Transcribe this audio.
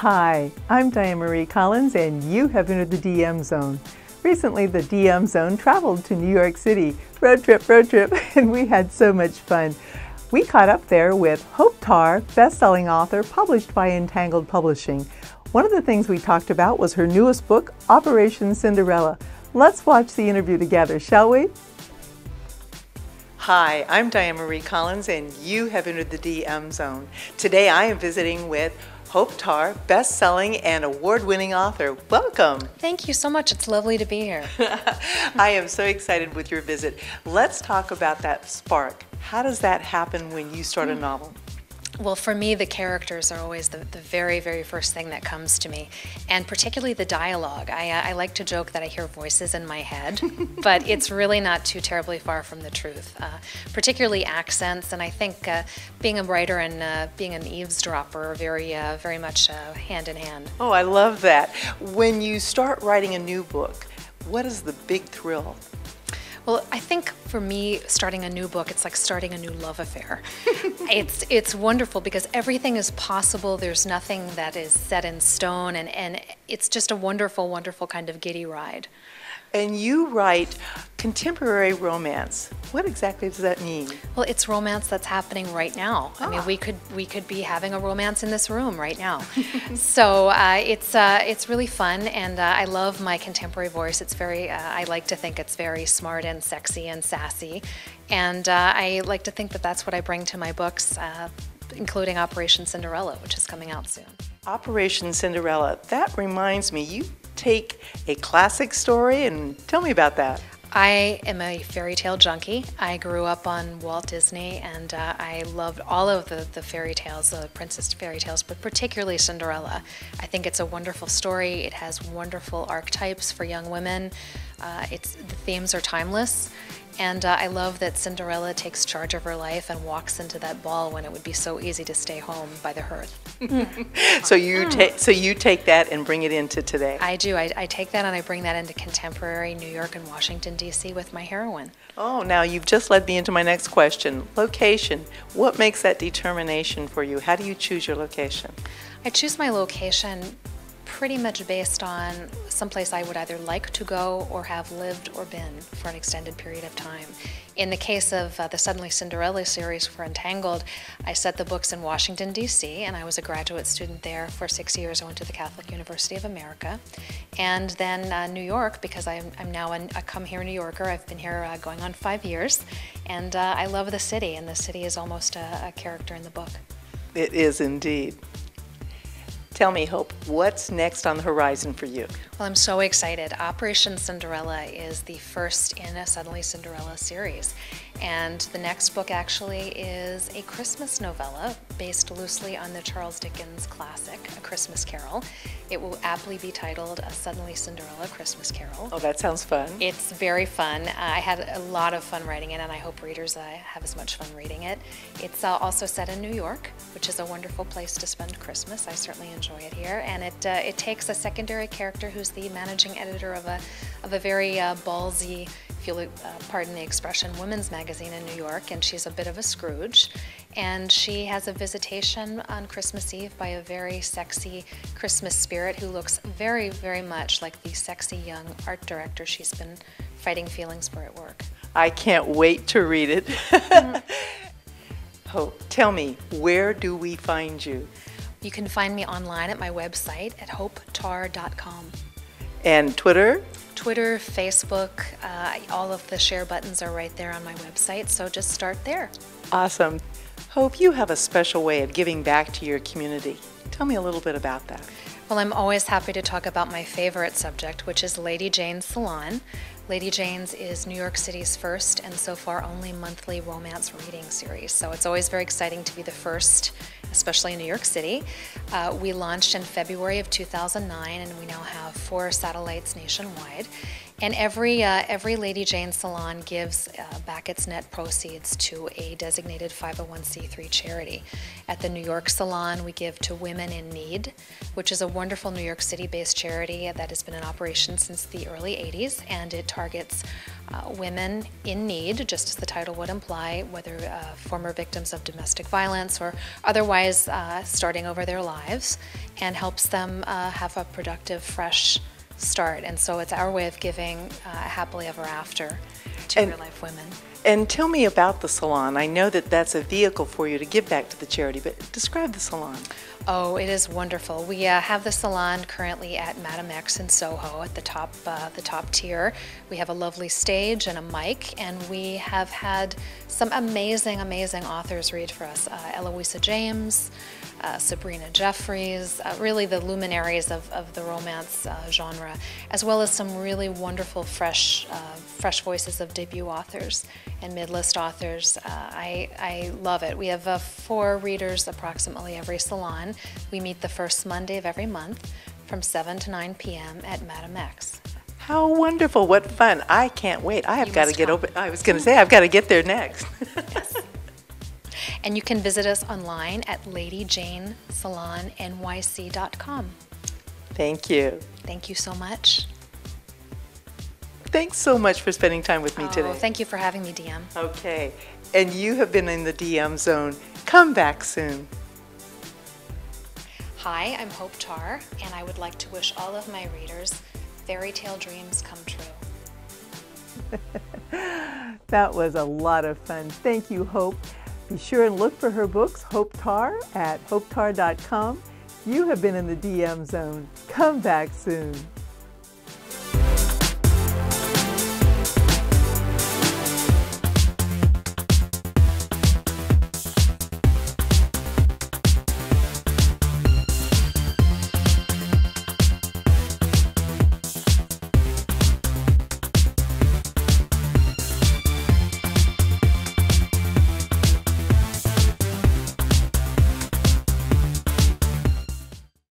Hi, I'm Diane Marie Collins, and you have entered the DM Zone. Recently, the DM Zone traveled to New York City. Road trip, and we had so much fun. We caught up there with Hope Tarr, best-selling author published by Entangled Publishing. One of the things we talked about was her newest book, Operation Cinderella. Let's watch the interview together, shall we? Hi, I'm Diane Marie Collins, and you have entered the DM Zone. Today, I am visiting with Hope Tarr, best-selling and award-winning author. Welcome. Thank you so much. It's lovely to be here. I am so excited with your visit. Let's talk about that spark. How does that happen when you start a novel? Well, for me, the characters are always the very, very first thing that comes to me, and particularly the dialogue. I like to joke that I hear voices in my head, but it's really not too terribly far from the truth, particularly accents. And I think being a writer and being an eavesdropper are very much hand in hand. Oh, I love that. When you start writing a new book, what is the big thrill? Well, I think for me, starting a new book, it's like starting a new love affair. It's wonderful because everything is possible. There's nothing that is set in stone, and it's just a wonderful, wonderful kind of giddy ride. And you write contemporary romance. What exactly does that mean? Well, it's romance that's happening right now. Ah. I mean, we could be having a romance in this room right now. So it's really fun, and I love my contemporary voice. It's very I like to think it's very smart and sexy and sassy, and I like to think that that's what I bring to my books, including Operation Cinderella, which is coming out soon. Operation Cinderella. That reminds me, you take a classic story and tell me about that. I am a fairy tale junkie. I grew up on Walt Disney, and I loved all of the fairy tales, the princess fairy tales, but particularly Cinderella. I think it's a wonderful story. It has wonderful archetypes for young women. The themes are timeless. And I love that Cinderella takes charge of her life and walks into that ball when it would be so easy to stay home by the hearth. So you take that and bring it into today. I do. I take that and I bring that into contemporary New York and Washington, D.C. with my heroine. Oh, now you've just led me into my next question. Location. What makes that determination for you? How do you choose your location? I choose my location pretty much based on someplace I would either like to go or have lived or been for an extended period of time. In the case of the Suddenly Cinderella series for Entangled, I set the books in Washington, D.C., and I was a graduate student there for 6 years. I went to the Catholic University of America. And then New York, because I'm now a come-here New Yorker. I've been here going on 5 years, and I love the city, and the city is almost a character in the book. It is indeed. Tell me, Hope, what's next on the horizon for you? Well, I'm so excited. Operation Cinderella is the first in a Suddenly Cinderella series. And the next book actually is a Christmas novella based loosely on the Charles Dickens classic, A Christmas Carol. It will aptly be titled A Suddenly Cinderella Christmas Carol. Oh, that sounds fun. It's very fun. I had a lot of fun writing it, and I hope readers have as much fun reading it. It's also set in New York, which is a wonderful place to spend Christmas. I certainly enjoy it here, and it takes a secondary character who's the managing editor of a very ballsy, if you'll pardon the expression, women's magazine in New York, and she's a bit of a Scrooge, and she has a visitation on Christmas Eve by a very sexy Christmas spirit who looks very, very much like the sexy young art director she's been fighting feelings for at work. I can't wait to read it. Hope, tell me, where do we find you? You can find me online at my website at HopeTarr.com. And Twitter? Twitter, Facebook, all of the share buttons are right there on my website, so just start there. Awesome. Hope, you have a special way of giving back to your community. Tell me a little bit about that. Well, I'm always happy to talk about my favorite subject, which is Lady Jane's Salon. Lady Jane's is New York City's first and so far only monthly romance reading series. So it's always very exciting to be the first, especially in New York City. We launched in February of 2009, and we now have 4 satellites nationwide. And every Lady Jane's Salon gives back its net proceeds to a designated 501c3 charity. At the New York Salon, we give to Women in Need, which is a wonderful New York City-based charity that has been in operation since the early 80s, and it targets women in need, just as the title would imply, whether former victims of domestic violence or otherwise starting over their lives, and helps them have a productive, fresh start. And so it's our way of giving happily ever after to real life women. And tell me about the salon. I know that that's a vehicle for you to give back to the charity, but describe the salon. Oh, it is wonderful. We have the salon currently at Madame X in Soho at the top tier. We have a lovely stage and a mic, and we have had some amazing, amazing authors read for us. Eloisa James, Sabrina Jeffries, really the luminaries of the romance genre, as well as some really wonderful fresh voices of debut authors and mid-list authors. I love it. We have 4 readers approximately every salon. We meet the first Monday of every month from 7 to 9 p.m. at Madame X. How wonderful, what fun. I can't wait. I have got to get open. I was going to say I've got to get there next. Yes. And you can visit us online at LadyJaneSalonNYC.com. Thank you. Thank you so much. Thanks so much for spending time with me today. Thank you for having me, DM. Okay. And you have been in the DM Zone. Come back soon. Hi, I'm Hope Tarr, and I would like to wish all of my readers fairy tale dreams come true. That was a lot of fun. Thank you, Hope. Be sure and look for her books, Hope Tarr, at HopeTarr.com. You have been in the DM Zone. Come back soon.